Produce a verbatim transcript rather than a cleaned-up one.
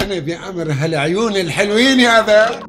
أنا بأمر هالعيون الحلوين هذا.